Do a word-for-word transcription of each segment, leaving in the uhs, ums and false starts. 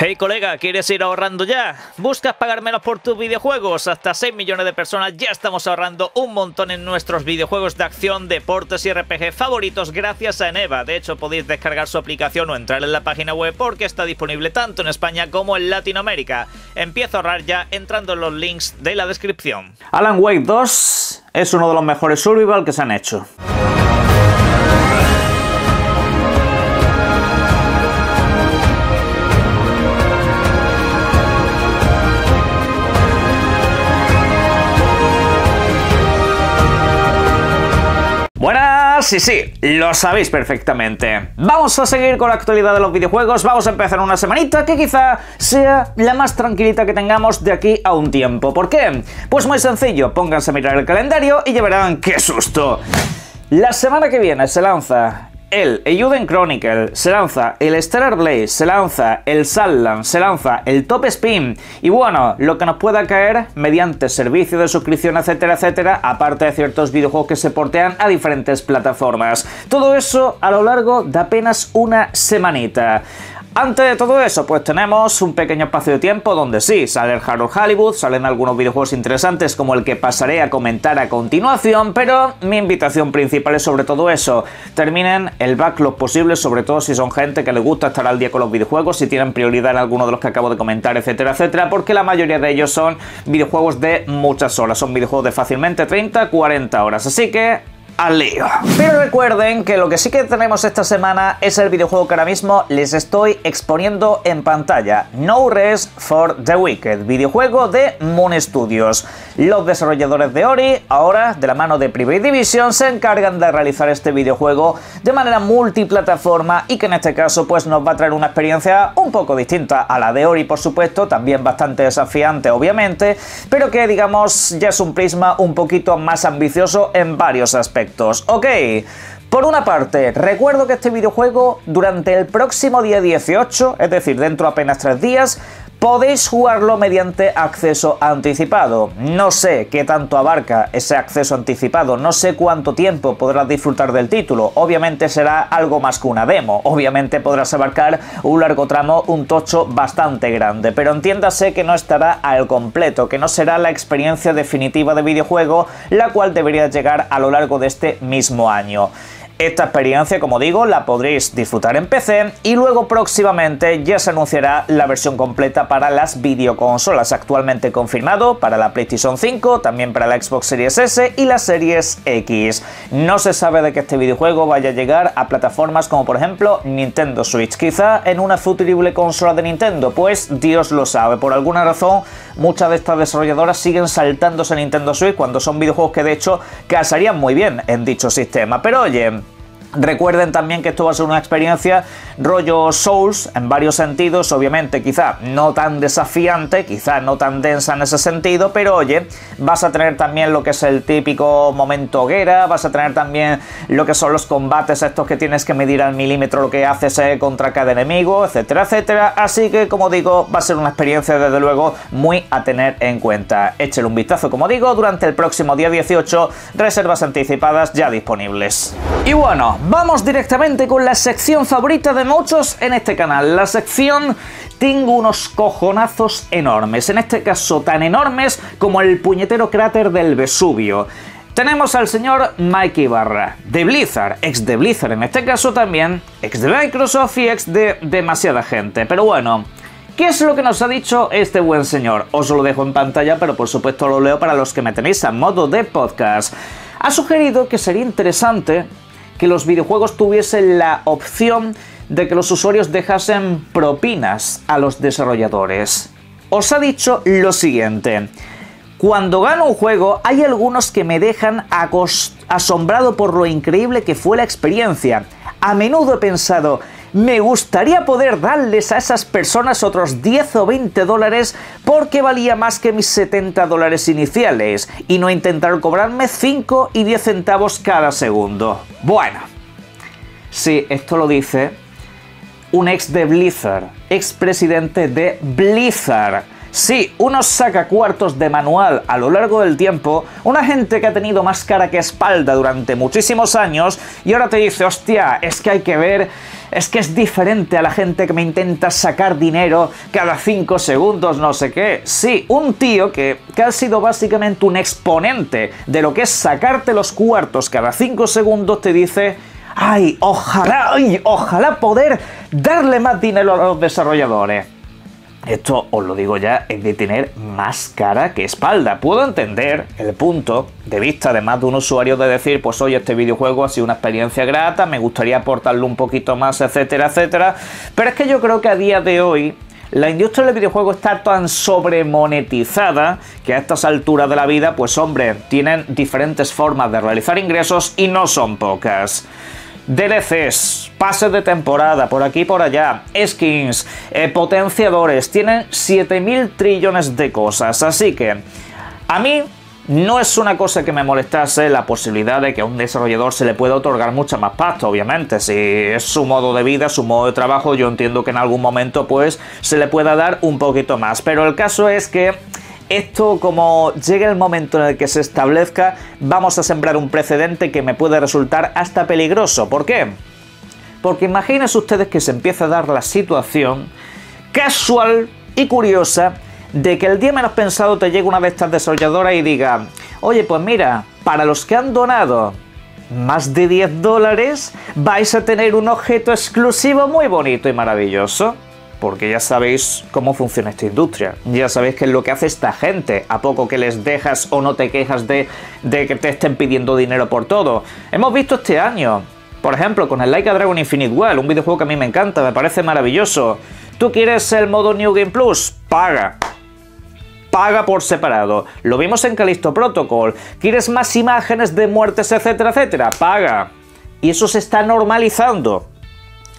Hey colega, ¿quieres ir ahorrando ya? ¿Buscas pagar menos por tus videojuegos? Hasta seis millones de personas ya estamos ahorrando un montón en nuestros videojuegos de acción, deportes y R P G favoritos gracias a Eneba. De hecho, podéis descargar su aplicación o entrar en la página web porque está disponible tanto en España como en Latinoamérica. Empieza a ahorrar ya entrando en los links de la descripción. Alan Wake dos es uno de los mejores survival que se han hecho. Buenas, sí, sí, lo sabéis perfectamente. Vamos a seguir con la actualidad de los videojuegos, vamos a empezar una semanita que quizá sea la más tranquilita que tengamos de aquí a un tiempo. ¿Por qué? Pues muy sencillo, pónganse a mirar el calendario y ya verán qué susto. La semana que viene se lanza el Eiyuden Chronicle, se lanza el Stellar Blade, se lanza el Sand Land, se lanza el Top Spin y bueno, lo que nos pueda caer mediante servicio de suscripción, etcétera, etcétera, aparte de ciertos videojuegos que se portean a diferentes plataformas. Todo eso a lo largo de apenas una semanita. Antes de todo eso, pues tenemos un pequeño espacio de tiempo donde sí, sale el Hard of Hollywood, salen algunos videojuegos interesantes como el que pasaré a comentar a continuación, pero mi invitación principal es sobre todo eso, terminen el backlog posible, sobre todo si son gente que les gusta estar al día con los videojuegos, si tienen prioridad en alguno de los que acabo de comentar, etcétera, etcétera, porque la mayoría de ellos son videojuegos de muchas horas, son videojuegos de fácilmente treinta, cuarenta horas, así que al lío. Pero recuerden que lo que sí que tenemos esta semana es el videojuego que ahora mismo les estoy exponiendo en pantalla, No Rest for the Wicked, videojuego de Moon Studios. Los desarrolladores de Ori, ahora de la mano de Private Division, se encargan de realizar este videojuego de manera multiplataforma y que en este caso pues nos va a traer una experiencia un poco distinta a la de Ori, por supuesto, también bastante desafiante obviamente, pero que digamos ya es un prisma un poquito más ambicioso en varios aspectos. Ok, por una parte, recuerdo que este videojuego durante el próximo día dieciocho, es decir, dentro de apenas tres días, podéis jugarlo mediante acceso anticipado. No sé qué tanto abarca ese acceso anticipado, no sé cuánto tiempo podrás disfrutar del título, obviamente será algo más que una demo, obviamente podrás abarcar un largo tramo, un tocho bastante grande, pero entiéndase que no estará al completo, que no será la experiencia definitiva de videojuego, la cual debería llegar a lo largo de este mismo año. Esta experiencia, como digo, la podréis disfrutar en P C y luego próximamente ya se anunciará la versión completa para las videoconsolas, actualmente confirmado para la PlayStation cinco, también para la Xbox Series S y la Series X. No se sabe de que este videojuego vaya a llegar a plataformas como por ejemplo Nintendo Switch, quizá en una futurible consola de Nintendo, pues Dios lo sabe, por alguna razón muchas de estas desarrolladoras siguen saltándose a Nintendo Switch cuando son videojuegos que de hecho casarían muy bien en dicho sistema, pero oye, recuerden también que esto va a ser una experiencia rollo Souls en varios sentidos, obviamente quizá no tan desafiante, quizá no tan densa en ese sentido, pero oye, vas a tener también lo que es el típico momento hoguera, vas a tener también lo que son los combates estos que tienes que medir al milímetro lo que haces contra cada enemigo, etcétera, etcétera, así que como digo, va a ser una experiencia desde luego muy a tener en cuenta. Échale un vistazo, como digo, durante el próximo día dieciocho, reservas anticipadas ya disponibles. Y bueno, vamos directamente con la sección favorita de muchos en este canal, la sección tengo unos cojonazos enormes, en este caso tan enormes como el puñetero cráter del Vesubio. Tenemos al señor Mike Ybarra, de Blizzard, ex de Blizzard en este caso también, ex de Microsoft y ex de demasiada gente, pero bueno, ¿qué es lo que nos ha dicho este buen señor? Os lo dejo en pantalla, pero por supuesto lo leo para los que me tenéis a modo de podcast. Ha sugerido que sería interesante que los videojuegos tuviesen la opción de que los usuarios dejasen propinas a los desarrolladores. Os ha dicho lo siguiente: cuando gano un juego hay algunos que me dejan asombrado por lo increíble que fue la experiencia. A menudo he pensado, me gustaría poder darles a esas personas otros diez o veinte dólares porque valía más que mis setenta dólares iniciales y no intentaron cobrarme cinco y diez centavos cada segundo. Bueno, sí, esto lo dice un ex de Blizzard, ex presidente de Blizzard. Sí, unos sacacuartos de manual a lo largo del tiempo, una gente que ha tenido más cara que espalda durante muchísimos años y ahora te dice, hostia, es que hay que ver es que es diferente a la gente que me intenta sacar dinero cada cinco segundos, no sé qué. Sí, un tío que, que ha sido básicamente un exponente de lo que es sacarte los cuartos cada cinco segundos te dice: ¡ay, ojalá, ay, ojalá poder darle más dinero a los desarrolladores! Esto, os lo digo ya, es de tener más cara que espalda. Puedo entender el punto de vista de más de un usuario de decir, pues oye, este videojuego ha sido una experiencia grata, me gustaría aportarle un poquito más, etcétera, etcétera. Pero es que yo creo que a día de hoy la industria del videojuego está tan sobremonetizada que a estas alturas de la vida, pues hombre, tienen diferentes formas de realizar ingresos y no son pocas. D L Cs, pases de temporada, por aquí y por allá, skins, eh, potenciadores, tienen siete mil trillones de cosas. Así que a mí no es una cosa que me molestase la posibilidad de que a un desarrollador se le pueda otorgar mucha más pasta, obviamente. Si es su modo de vida, su modo de trabajo, yo entiendo que en algún momento pues se le pueda dar un poquito más. Pero el caso es que esto, como llegue el momento en el que se establezca, vamos a sembrar un precedente que me puede resultar hasta peligroso. ¿Por qué? Porque imagínense ustedes que se empieza a dar la situación casual y curiosa de que el día menos pensado te llegue una de estas desarrolladoras y diga: oye, pues mira, para los que han donado más de diez dólares vais a tener un objeto exclusivo muy bonito y maravilloso. Porque ya sabéis cómo funciona esta industria, ya sabéis qué es lo que hace esta gente, a poco que les dejas o no te quejas de, de que te estén pidiendo dinero por todo. Hemos visto este año, por ejemplo, con el Like a Dragon Infinite Wealth, un videojuego que a mí me encanta, me parece maravilloso. ¿Tú quieres el modo New Game Plus? Paga. Paga por separado. Lo vimos en Callisto Protocol. ¿Quieres más imágenes de muertes, etcétera, etcétera? Paga. Y eso se está normalizando.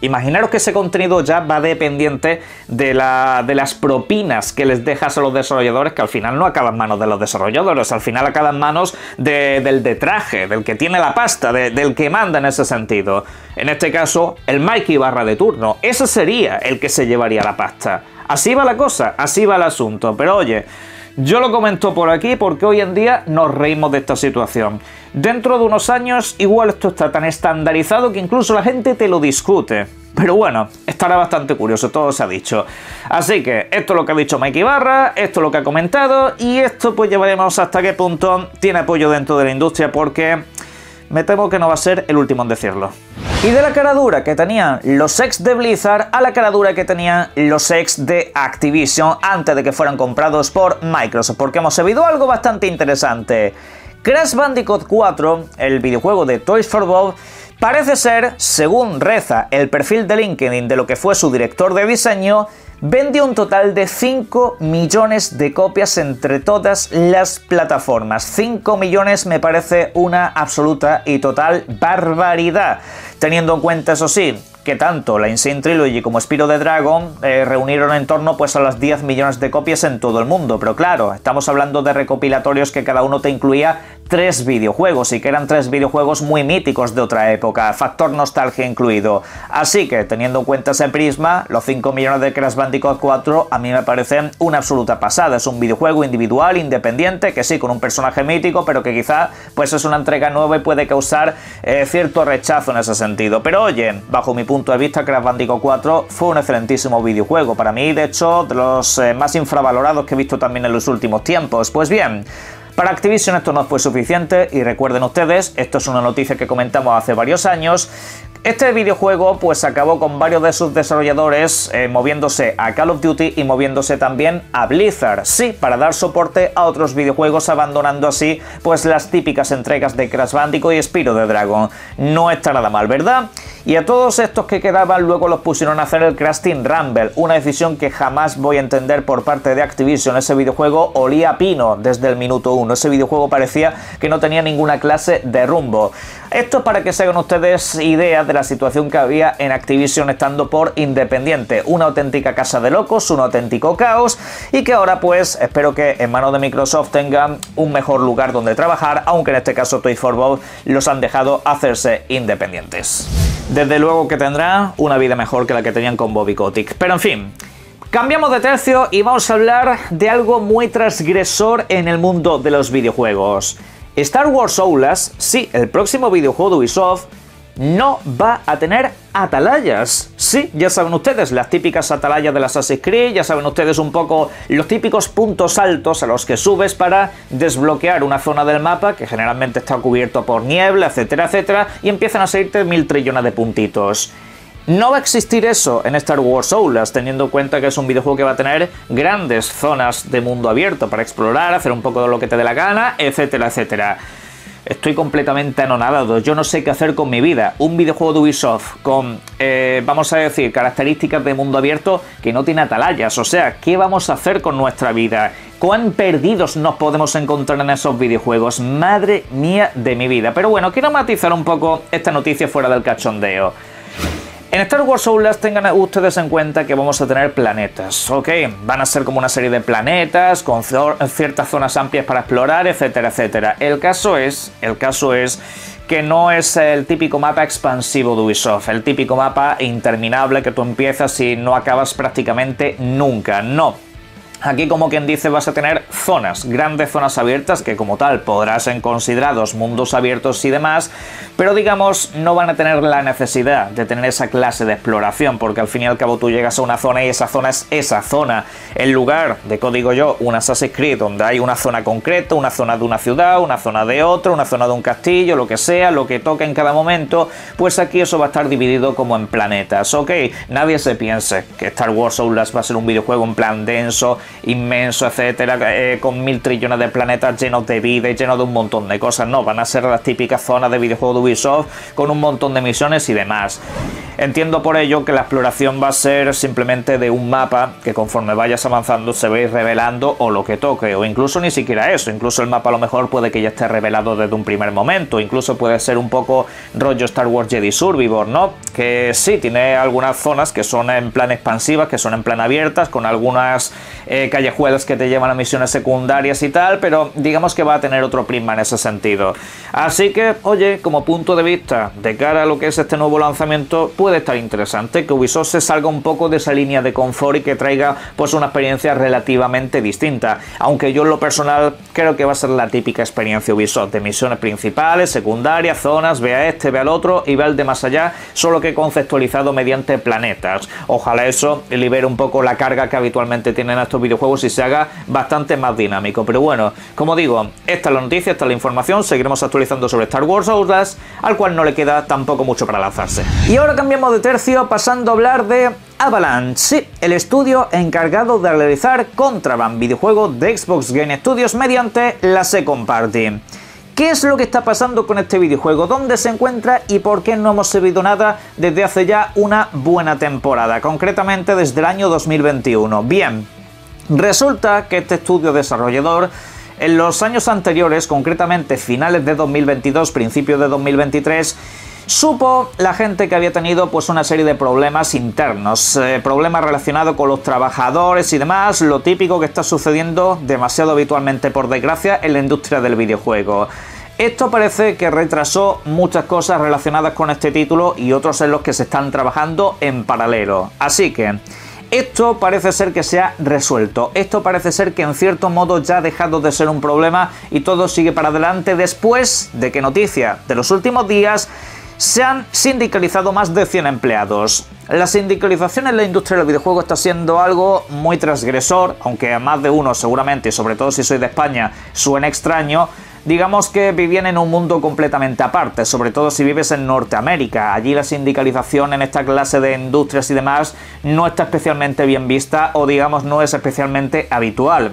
Imaginaros que ese contenido ya va dependiente de, la, de las propinas que les dejas a los desarrolladores, que al final no acaban en manos de los desarrolladores, al final acaban en manos de, del de traje, del que tiene la pasta, de, del que manda en ese sentido. En este caso, el Mike Ybarra de turno, ese sería el que se llevaría la pasta. Así va la cosa, así va el asunto, pero oye, yo lo comento por aquí porque hoy en día nos reímos de esta situación. Dentro de unos años igual esto está tan estandarizado que incluso la gente te lo discute. Pero bueno, estará bastante curioso, todo se ha dicho. Así que esto es lo que ha dicho Mike Ybarra, esto es lo que ha comentado y esto pues llevaremos hasta qué punto tiene apoyo dentro de la industria, porque me temo que no va a ser el último en decirlo. Y de la cara dura que tenían los ex de Blizzard a la cara dura que tenían los ex de Activision antes de que fueran comprados por Microsoft, porque hemos sabido algo bastante interesante. Crash Bandicoot cuatro, el videojuego de Toys for Bob, parece ser, según reza el perfil de LinkedIn de lo que fue su director de diseño, vendió un total de cinco millones de copias entre todas las plataformas. cinco millones me parece una absoluta y total barbaridad, teniendo en cuenta, eso sí, que tanto la Insane Trilogy como Spyro the Dragon eh, reunieron en torno pues a las diez millones de copias en todo el mundo. Pero claro, estamos hablando de recopilatorios que cada uno te incluía tres videojuegos, y que eran tres videojuegos muy míticos de otra época, factor nostalgia incluido. Así que, teniendo en cuenta ese prisma, los cinco millones de Crash Bandicoot cuatro a mí me parecen una absoluta pasada. Es un videojuego individual, independiente, que sí, con un personaje mítico, pero que quizá pues es una entrega nueva y puede causar eh, cierto rechazo en ese sentido. Pero oye, bajo mi punto punto de vista, Crash Bandicoot cuatro fue un excelentísimo videojuego. Para mí, de hecho, de los eh, más infravalorados que he visto también en los últimos tiempos. Pues bien, para Activision esto no fue suficiente, y recuerden ustedes, esto es una noticia que comentamos hace varios años, este videojuego pues acabó con varios de sus desarrolladores eh, moviéndose a Call of Duty y moviéndose también a Blizzard, sí, para dar soporte a otros videojuegos, abandonando así pues las típicas entregas de Crash Bandicoot y Spyro the Dragon. No está nada mal, ¿verdad? Y a todos estos que quedaban luego los pusieron a hacer el Crash Team Rumble, una decisión que jamás voy a entender por parte de Activision. Ese videojuego olía a pino desde el minuto uno, ese videojuego parecía que no tenía ninguna clase de rumbo. Esto es para que se hagan ustedes idea de la situación que había en Activision estando por independiente, una auténtica casa de locos, un auténtico caos, y que ahora pues espero que en manos de Microsoft tengan un mejor lugar donde trabajar, aunque en este caso Toys for Bob los han dejado hacerse independientes. Desde luego que tendrá una vida mejor que la que tenían con Bobby Kotick. Pero en fin, cambiamos de tercio y vamos a hablar de algo muy transgresor en el mundo de los videojuegos. Star Wars Outlaws, sí, el próximo videojuego de Ubisoft, no va a tener atalayas. Sí, ya saben ustedes, las típicas atalayas del Assassin's Creed, ya saben ustedes un poco los típicos puntos altos a los que subes para desbloquear una zona del mapa que generalmente está cubierto por niebla, etcétera, etcétera, y empiezan a salirte mil trillones de puntitos. No va a existir eso en Star Wars Outlaws, teniendo en cuenta que es un videojuego que va a tener grandes zonas de mundo abierto para explorar, hacer un poco de lo que te dé la gana, etcétera, etcétera. Estoy completamente anonadado, yo no sé qué hacer con mi vida. Un videojuego de Ubisoft con, eh, vamos a decir, características de mundo abierto que no tiene atalayas. O sea, ¿qué vamos a hacer con nuestra vida? ¿Cuán perdidos nos podemos encontrar en esos videojuegos? Madre mía de mi vida. Pero bueno, quiero matizar un poco esta noticia fuera del cachondeo. En Star Wars Outlaws tengan ustedes en cuenta que vamos a tener planetas, ¿ok? Van a ser como una serie de planetas con ciertas zonas amplias para explorar, etcétera, etcétera. El caso es, el caso es que no es el típico mapa expansivo de Ubisoft, el típico mapa interminable que tú empiezas y no acabas prácticamente nunca, no. Aquí, como quien dice, vas a tener zonas, grandes zonas abiertas que como tal podrás ser considerados mundos abiertos y demás, pero digamos no van a tener la necesidad de tener esa clase de exploración, porque al fin y al cabo tú llegas a una zona y esa zona es esa zona, en lugar de, como digo yo, un Assassin's Creed donde hay una zona concreta, una zona de una ciudad, una zona de otra, una zona de un castillo, lo que sea, lo que toca en cada momento, pues aquí eso va a estar dividido como en planetas, ¿ok? Nadie se piense que Star Wars Outlaws va a ser un videojuego en plan denso, inmenso, etcétera, eh, con mil trillones de planetas llenos de vida y llenos de un montón de cosas. No, van a ser las típicas zonas de videojuego de Ubisoft con un montón de misiones y demás. Entiendo por ello que la exploración va a ser simplemente de un mapa que conforme vayas avanzando se va a ir revelando o lo que toque, o incluso ni siquiera eso, incluso el mapa a lo mejor puede que ya esté revelado desde un primer momento, incluso puede ser un poco rollo Star Wars Jedi Survivor, ¿no? Que sí, tiene algunas zonas que son en plan expansivas, que son en plan abiertas, con algunas eh, callejuelas que te llevan a misiones secundarias y tal, pero digamos que va a tener otro prisma en ese sentido. Así que, oye, como punto de vista de cara a lo que es este nuevo lanzamiento, puede estar interesante que Ubisoft se salga un poco de esa línea de confort y que traiga pues una experiencia relativamente distinta, aunque yo en lo personal creo que va a ser la típica experiencia Ubisoft de misiones principales, secundarias, zonas, ve a este, ve al otro y ve al de más allá, solo que conceptualizado mediante planetas. Ojalá eso libere un poco la carga que habitualmente tienen estos videojuegos juegos y se haga bastante más dinámico. Pero bueno, como digo, esta es la noticia, esta es la información, seguiremos actualizando sobre Star Wars Outlaws, al cual no le queda tampoco mucho para lanzarse. Y ahora cambiamos de tercio, pasando a hablar de Avalanche, sí, el estudio encargado de realizar Contraband, videojuego de Xbox Game Studios mediante la Second Party. ¿Qué es lo que está pasando con este videojuego? ¿Dónde se encuentra y por qué no hemos sabido nada desde hace ya una buena temporada? Concretamente desde el año dos mil veintiuno. Bien. Resulta que este estudio desarrollador en los años anteriores, concretamente finales de dos mil veintidós, principios de dos mil veintitrés, supo la gente que había tenido pues una serie de problemas internos, eh, problemas relacionados con los trabajadores y demás, lo típico que está sucediendo demasiado habitualmente, por desgracia, en la industria del videojuego. Esto parece que retrasó muchas cosas relacionadas con este título y otros en los que se están trabajando en paralelo. Así que esto parece ser que se ha resuelto, esto parece ser que en cierto modo ya ha dejado de ser un problema y todo sigue para adelante, después de que, noticia de los últimos días, se han sindicalizado más de cien empleados. La sindicalización en la industria del videojuego está siendo algo muy transgresor, aunque a más de uno seguramente, y sobre todo si sois de España, suena extraño. Digamos que vivían en un mundo completamente aparte, sobre todo si vives en Norteamérica. Allí la sindicalización en esta clase de industrias y demás no está especialmente bien vista, o digamos no es especialmente habitual.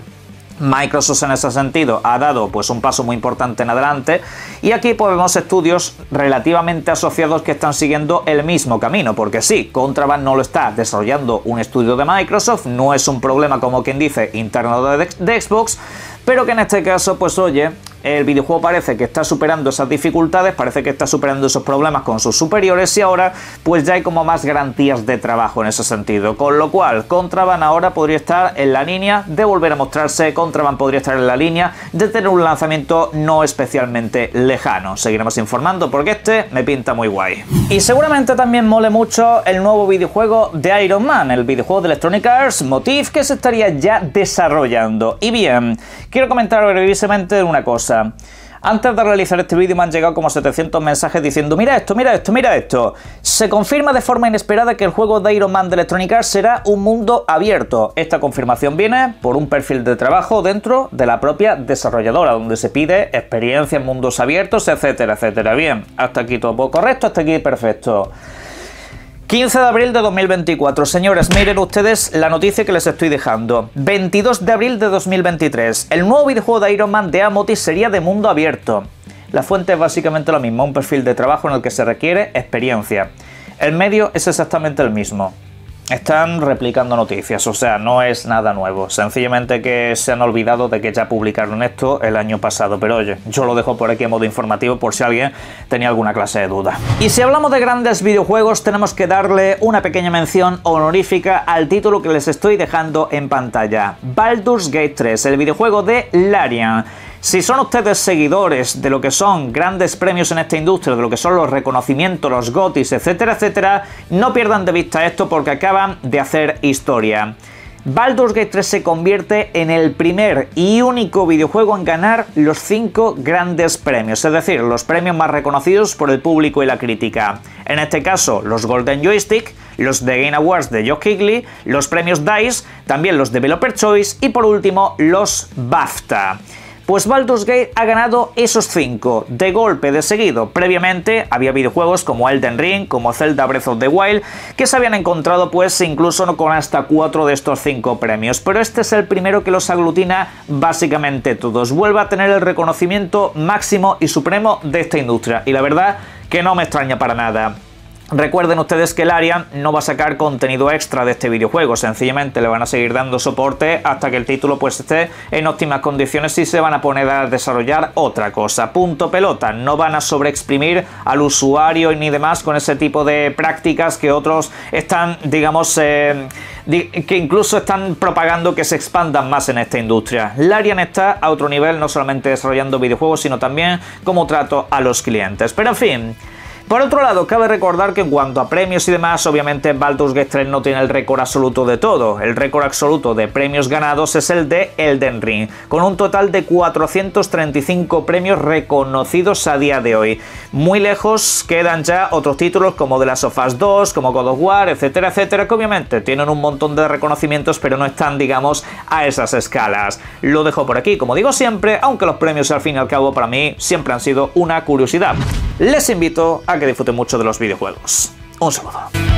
Microsoft en ese sentido ha dado pues un paso muy importante en adelante y aquí pues vemos estudios relativamente asociados que están siguiendo el mismo camino, porque sí, Contraband no lo está desarrollando un estudio de Microsoft, no es un problema, como quien dice, interno de, de Xbox, pero que en este caso pues oye, el videojuego parece que está superando esas dificultades, parece que está superando esos problemas con sus superiores y ahora pues ya hay como más garantías de trabajo en ese sentido, con lo cual Contraband ahora podría estar en la línea de volver a mostrarse, Contraband podría estar en la línea de tener un lanzamiento no especialmente lejano. Seguiremos informando porque este me pinta muy guay. Y seguramente también mole mucho el nuevo videojuego de Iron Man, el videojuego de Electronic Arts, Motive, que se estaría ya desarrollando. Y bien, quiero comentar brevísimamente una cosa. Antes de realizar este vídeo me han llegado como setecientos mensajes diciendo mira esto, mira esto, mira esto. Se confirma de forma inesperada que el juego de Iron Man de Electronic Arts será un mundo abierto. Esta confirmación viene por un perfil de trabajo dentro de la propia desarrolladora, donde se pide experiencia en mundos abiertos, etcétera, etcétera. Bien, hasta aquí todo correcto, hasta aquí perfecto. quince de abril de dos mil veinticuatro, señores, miren ustedes la noticia que les estoy dejando. veintidós de abril de dos mil veintitrés, el nuevo videojuego de Iron Man de Amotis sería de mundo abierto. La fuente es básicamente la misma, un perfil de trabajo en el que se requiere experiencia. El medio es exactamente el mismo. Están replicando noticias, o sea, no es nada nuevo. Sencillamente que se han olvidado de que ya publicaron esto el año pasado. Pero oye, yo lo dejo por aquí en modo informativo por si alguien tenía alguna clase de duda. Y si hablamos de grandes videojuegos, tenemos que darle una pequeña mención honorífica al título que les estoy dejando en pantalla. Baldur's Gate tres, el videojuego de Larian. Si son ustedes seguidores de lo que son grandes premios en esta industria, de lo que son los reconocimientos, los gotis, etcétera, etcétera, no pierdan de vista esto porque acaban de hacer historia. Baldur's Gate tres se convierte en el primer y único videojuego en ganar los cinco grandes premios, es decir, los premios más reconocidos por el público y la crítica. En este caso, los Golden Joystick, los The Game Awards de Josh Kigley, los premios DICE, también los Developer Choice y por último, los BAFTA. Pues Baldur's Gate ha ganado esos cinco de golpe, de seguido. Previamente había videojuegos como Elden Ring, como Zelda Breath of the Wild, que se habían encontrado pues incluso con hasta cuatro de estos cinco premios. Pero este es el primero que los aglutina básicamente todos. Vuelve a tener el reconocimiento máximo y supremo de esta industria. Y la verdad que no me extraña para nada. Recuerden ustedes que Larian no va a sacar contenido extra de este videojuego, sencillamente le van a seguir dando soporte hasta que el título pues esté en óptimas condiciones y se van a poner a desarrollar otra cosa. Punto pelota, no van a sobreexprimir al usuario ni demás con ese tipo de prácticas que otros están, digamos, eh, que incluso están propagando que se expandan más en esta industria. Larian está a otro nivel, no solamente desarrollando videojuegos, sino también como trato a los clientes. Pero en fin. Por otro lado, cabe recordar que en cuanto a premios y demás, obviamente Baldur's Gate tres no tiene el récord absoluto de todo. El récord absoluto de premios ganados es el de Elden Ring, con un total de cuatrocientos treinta y cinco premios reconocidos a día de hoy. Muy lejos quedan ya otros títulos como The Last of Us dos, como God of War, etcétera, etcétera, que obviamente tienen un montón de reconocimientos, pero no están, digamos, a esas escalas. Lo dejo por aquí, como digo siempre, aunque los premios al fin y al cabo para mí siempre han sido una curiosidad. Les invito a que disfruten mucho de los videojuegos. Un saludo.